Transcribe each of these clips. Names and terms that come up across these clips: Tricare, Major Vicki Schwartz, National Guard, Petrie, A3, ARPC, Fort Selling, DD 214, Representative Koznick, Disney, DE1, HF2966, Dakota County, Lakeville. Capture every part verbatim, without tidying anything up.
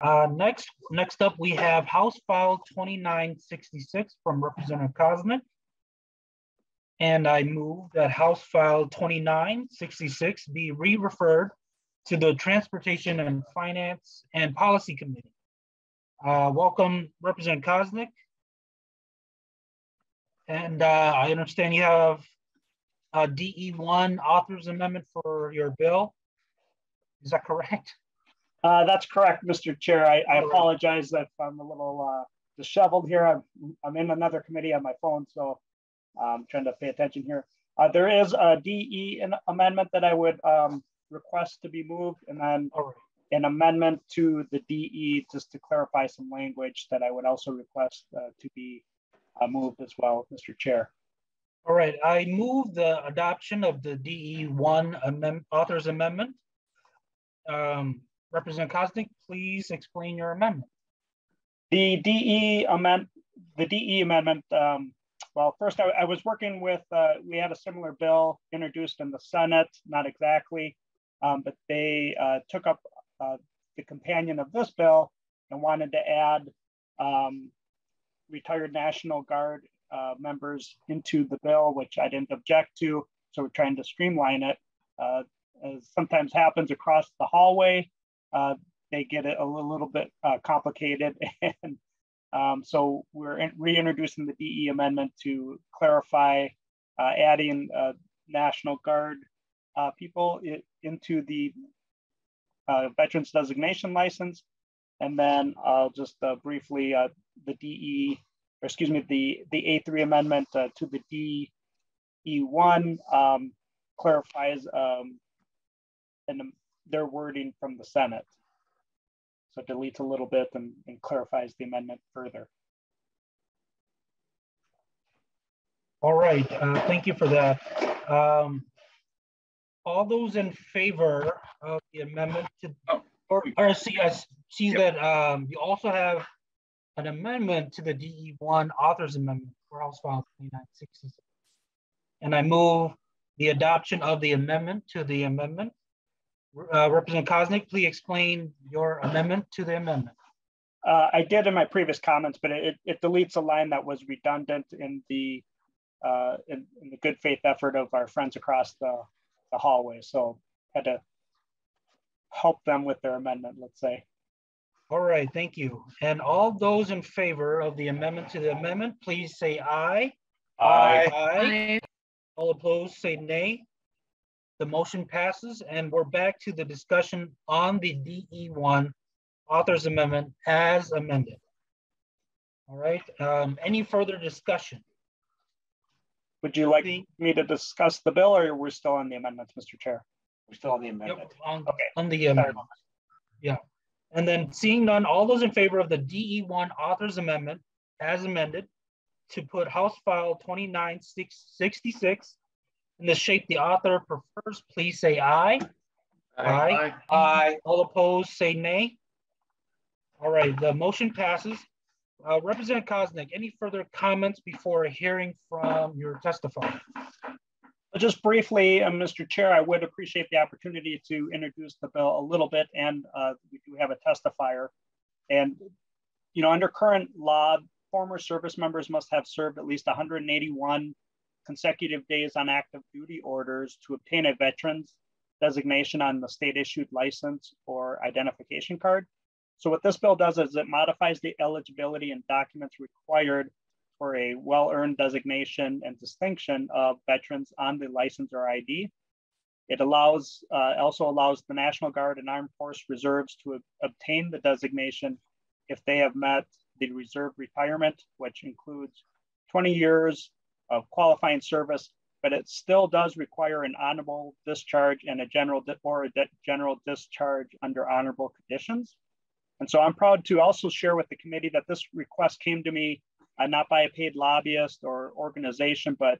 Uh, next, next up, we have House File twenty-nine sixty-six from Representative Koznick. And I move that House File twenty-nine sixty-six be re-referred to the Transportation and Finance and Policy Committee. Uh, welcome, Representative Koznick. And uh, I understand you have a D E one author's amendment for your bill. Is that correct? Uh, that's correct, Mister Chair. I, I apologize if I'm a little uh, disheveled here. I'm, I'm in another committee on my phone, so I'm trying to pay attention here. Uh, there is a D E amendment that I would um, request to be moved, and then right. an amendment to the D E just to clarify some language that I would also request uh, to be uh, moved as well, Mister Chair. All right, I move the adoption of the D E one amend author's amendment. Um, Representative Koznick, please explain your amendment. The D E amend the D E amendment. Um, Well, first, I, I was working with, uh, we had a similar bill introduced in the Senate, not exactly, um, but they uh, took up uh, the companion of this bill and wanted to add um, retired National Guard uh, members into the bill, which I didn't object to. So we're trying to streamline it. Uh, as sometimes happens across the hallway, uh, they get it a little bit uh, complicated. and. Um, so we're in, reintroducing the D E amendment to clarify uh, adding uh, National Guard uh, people it, into the uh, Veterans Designation License. And then I'll uh, just uh, briefly, uh, the D E, or excuse me, the, the A three amendment uh, to the D E one um, clarifies um, and their wording from the Senate. So it deletes a little bit and, and clarifies the amendment further. All right, uh, thank you for that. Um, all those in favor of the amendment to, oh, or, or see, I see yep. that um, you also have an amendment to the D E one author's amendment for House File twenty-nine sixty-six. And I move the adoption of the amendment to the amendment. Uh, Representative Koznick, please explain your amendment to the amendment. Uh, I did in my previous comments, but it, it deletes a line that was redundant in the uh, in, in the good faith effort of our friends across the, the hallway. So had to help them with their amendment, let's say. All right, thank you. And all those in favor of the amendment to the amendment, please say aye. Aye. Aye. Aye. Aye. All opposed, say nay. The motion passes, and we're back to the discussion on the D E one author's amendment as amended. All right, um, any further discussion? Would you like the, me to discuss the bill, or we're still on the amendments, Mister Chair? We're still on the amendment. Yep, on, okay. on the amendment. Yeah, and then seeing none, all those in favor of the D E one author's amendment as amended to put House File twenty-nine sixty-six in the shape the author prefers, please say aye. Aye. Aye. Aye. Aye. All opposed, say nay. All right, the motion passes. Uh, Representative Koznick, any further comments before hearing from your testifier? Just briefly, uh, Mister Chair, I would appreciate the opportunity to introduce the bill a little bit, and uh, we do have a testifier. And, you know, under current law, former service members must have served at least one hundred eighty-one consecutive days on active duty orders to obtain a veteran's designation on the state issued license or identification card. So what this bill does is it modifies the eligibility and documents required for a well-earned designation and distinction of veterans on the license or I D. It allows, uh, also allows the National Guard and Armed Force Reserves to ob obtain the designation if they have met the reserve retirement, which includes twenty years of qualifying service, but it still does require an honorable discharge and a general or a general discharge under honorable conditions. And so I'm proud to also share with the committee that this request came to me uh, not by a paid lobbyist or organization, but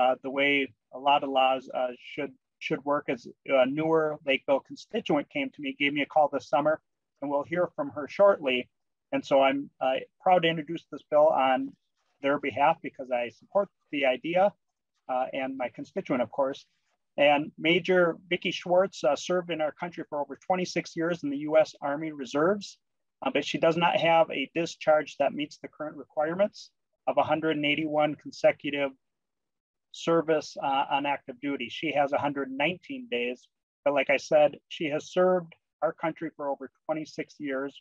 uh, the way a lot of laws uh, should should work is a newer Lakeville constituent came to me, gave me a call this summer, and we'll hear from her shortly. And so I'm uh, proud to introduce this bill on their behalf because I support the idea uh, and my constituent, of course. And Major Vicki Schwartz uh, served in our country for over twenty-six years in the U S Army Reserves. uh, but she does not have a discharge that meets the current requirements of one hundred eighty-one consecutive service uh, on active duty. She has one hundred nineteen days, but like I said, she has served our country for over twenty-six years.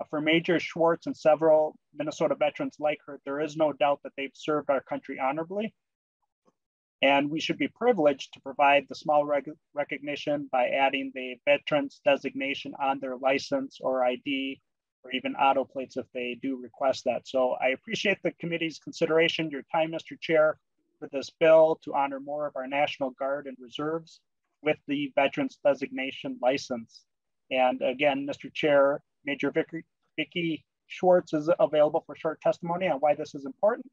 Uh, for Major Schwartz and several Minnesota veterans like her, there is no doubt that they've served our country honorably, and we should be privileged to provide the small rec recognition by adding the veterans designation on their license or I D, or even auto plates if they do request that. So I appreciate the committee's consideration, your time, Mister Chair, for this bill to honor more of our National Guard and reserves with the veterans designation license. And again, Mister Chair, Major Vicki Schwartz is available for short testimony on why this is important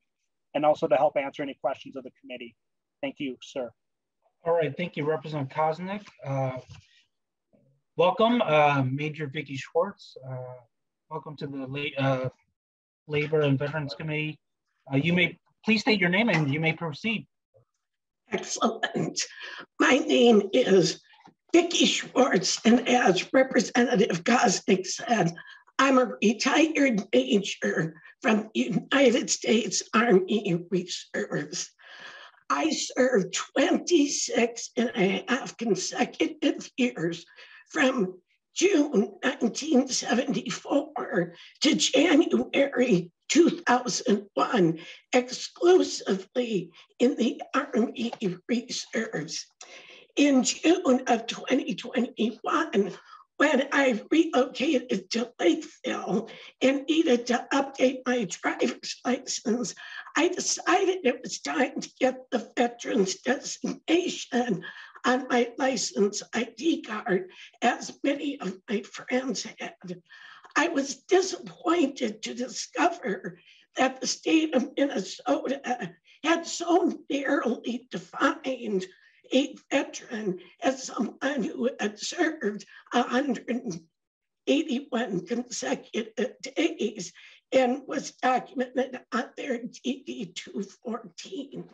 and also to help answer any questions of the committee. Thank you, sir. All right, thank you, Representative Koznick. Uh, welcome, uh, Major Vicki Schwartz. Uh, welcome to the La uh, Labor and Veterans Committee. Uh, you may please state your name and you may proceed. Excellent. My name is Vicki Schwartz, and as Representative Koznick said, I'm a retired major from the United States Army Reserves. I served twenty-six and a half consecutive years from June nineteen seventy-four to January two thousand one, exclusively in the Army Reserves. In June of twenty twenty-one, when I relocated to Lakeville and needed to update my driver's license, I decided it was time to get the veterans designation on my license I D card, as many of my friends had. I was disappointed to discover that the state of Minnesota had so narrowly defined a veteran as someone who had served one hundred eighty-one consecutive days and was documented on their D D two fourteen.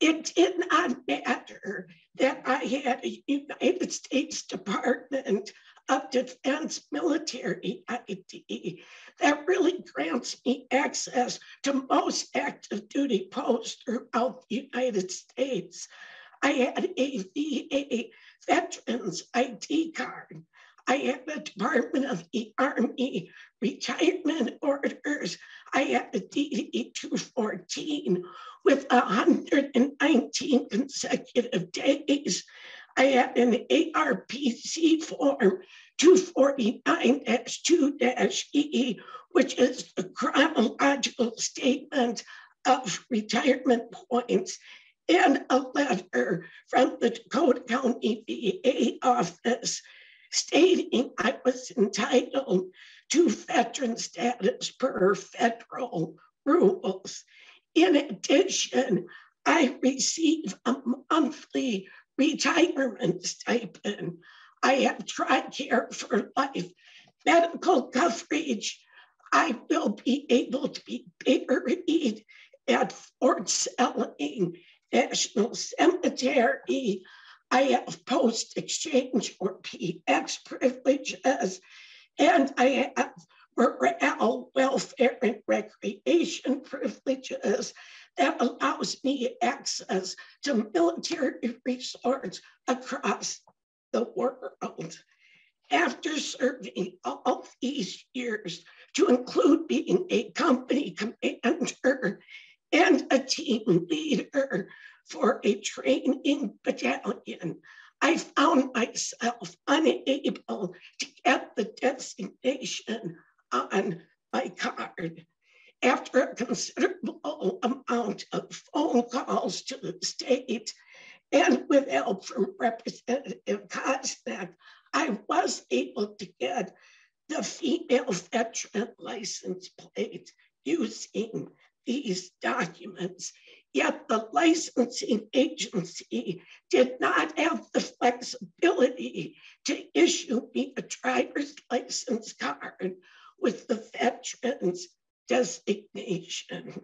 It did not matter that I had a United States Department of Defense military I D that really grants me access to most active duty posts throughout the United States. I had a V A veterans I D card. I had the Department of the Army retirement orders. I had a D D two fourteen with one hundred nineteen consecutive days. I had an A R P C form two forty-nine dash two dash E, which is the chronological statement of retirement points, and a letter from the Dakota County V A office stating I was entitled to veteran status per federal rules. In addition, I receive a monthly retirement stipend. I have Tricare for life medical coverage. I will be able to be buried at Fort Selling National Cemetery. I have post-exchange or P X privileges, and I have morale, welfare, and recreation privileges that allows me access to military resorts across the world. After serving all these years, to include being a company commander and a team leader for a training battalion, I found myself unable to get the designation on my card. After a considerable amount of phone calls to the state and with help from Representative Koznick, I was able to get the female veteran license plate using these documents, yet the licensing agency did not have the flexibility to issue me a driver's license card with the veterans designation.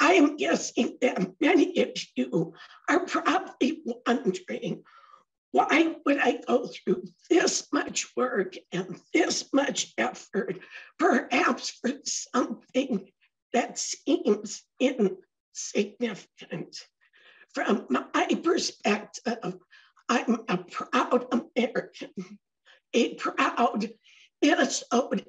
I am guessing that many of you are probably wondering Why would I go through this much work and this much effort, perhaps for something that seems insignificant? From my perspective, I'm a proud American, a proud Minnesotan,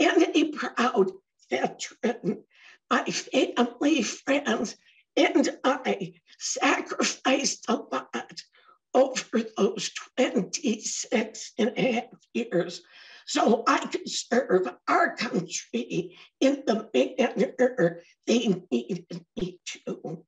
and a proud veteran. My family, friends, and I sacrificed a lot over those twenty-six and a half years so I could serve our country in the manner they needed me to.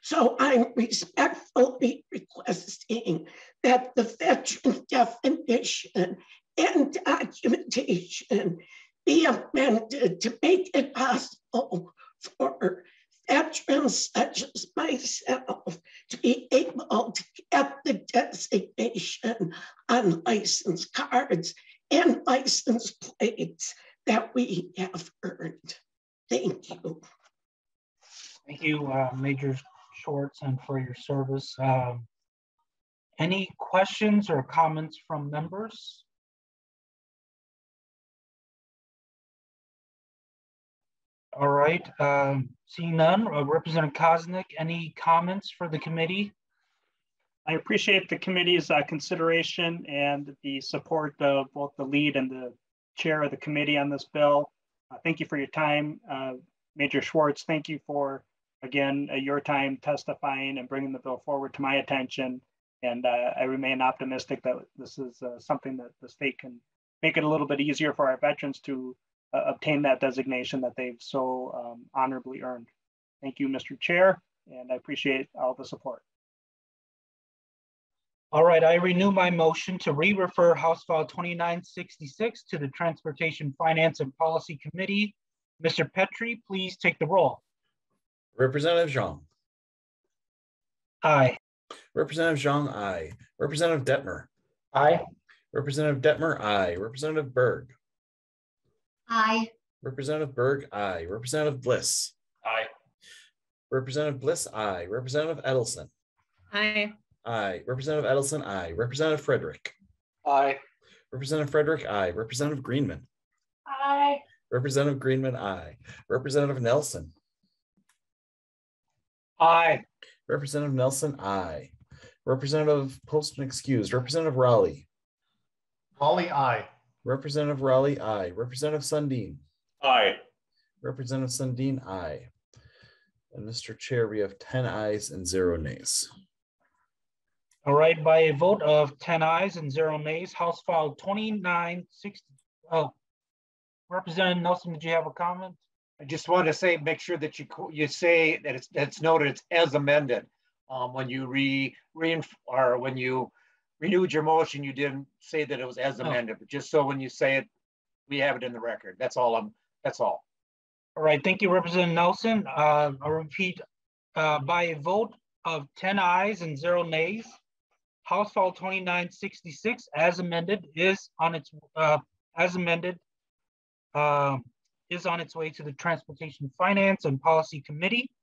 So I'm respectfully requesting that the veteran definition and documentation be amended to make it possible for veterans such as myself to be able to get the designation on license cards and license plates that we have earned. Thank you. Thank you, uh, Major Schwartz, and for your service. Um, any questions or comments from members? All right, um, seeing none, uh, Representative Koznick, any comments for the committee? I appreciate the committee's uh, consideration and the support of both the lead and the chair of the committee on this bill. Uh, thank you for your time. Uh, Major Schwartz, thank you for, again, uh, your time testifying and bringing the bill forward to my attention. And uh, I remain optimistic that this is uh, something that the state can make it a little bit easier for our veterans to Uh, obtain that designation that they've so um, honorably earned. Thank you, Mister Chair, and I appreciate all the support. All right, I renew my motion to re-refer House File twenty-nine sixty-six to the Transportation, Finance, and Policy Committee. Mister Petrie, please take the roll. Representative Zhang. Aye. Representative Zhang, aye. Representative Detmer. Aye. Representative Detmer, aye. Representative Berg. Aye. Representative Berg, aye. Representative Bliss. Aye. Representative Bliss, aye. Representative Edelson. Aye. Aye. Representative Edelson, aye. Representative Frederick. Aye. Representative Frederick, aye. Representative Greenman. Aye. Representative Greenman, aye. Representative Nelson. Aye. Representative Nelson, aye. Representative Poston, excused. Representative Raleigh. Raleigh, aye. Representative Raleigh, aye. Representative Sundin. Aye. Representative Sundin, aye. And Mister Chair, we have ten ayes and zero nays. All right, by a vote of ten ayes and zero nays, House File twenty-nine sixty. Oh, Representative Nelson, did you have a comment? I just want to say, make sure that you you say that it's that's noted. It's as amended. Um, when you re re or when you. renewed your motion, you didn't say that it was as amended, but just so when you say it, we have it in the record. That's all. I'm, that's all. All right. Thank you, Representative Nelson. Uh, I'll repeat, uh, by a vote of ten ayes and zero nays, House File twenty-nine sixty-six, as amended, is on its uh, as amended uh, is on its way to the Transportation, Finance, and Policy Committee.